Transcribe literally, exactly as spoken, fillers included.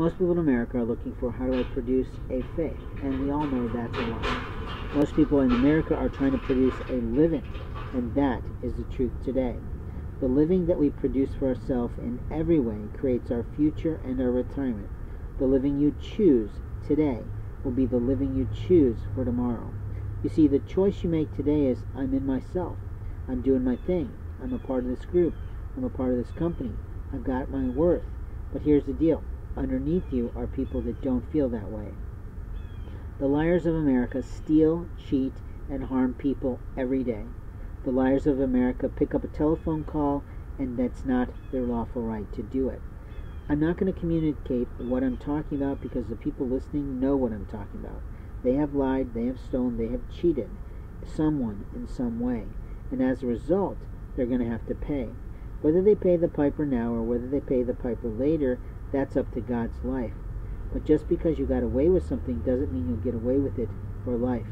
Most people in America are looking for, how do I produce a fake? And we all know that's a lie. Most people in America are trying to produce a living, and that is the truth today. The living that we produce for ourselves in every way creates our future and our retirement. The living you choose today will be the living you choose for tomorrow. You see, the choice you make today is, I'm in myself. I'm doing my thing. I'm a part of this group. I'm a part of this company. I've got my worth. But here's the deal. Underneath you are people that don't feel that way. The liars of America steal, cheat, and harm people every day. The liars of America pick up a telephone call, and that's not their lawful right to do it. I'm not going to communicate what I'm talking about because the people listening know what I'm talking about. They have lied, they have stolen, they have cheated someone in some way. And as a result, they're going to have to pay. Whether they pay the piper now or whether they pay the piper later, that's up to God's life. But just because you got away with something doesn't mean you'll get away with it for life.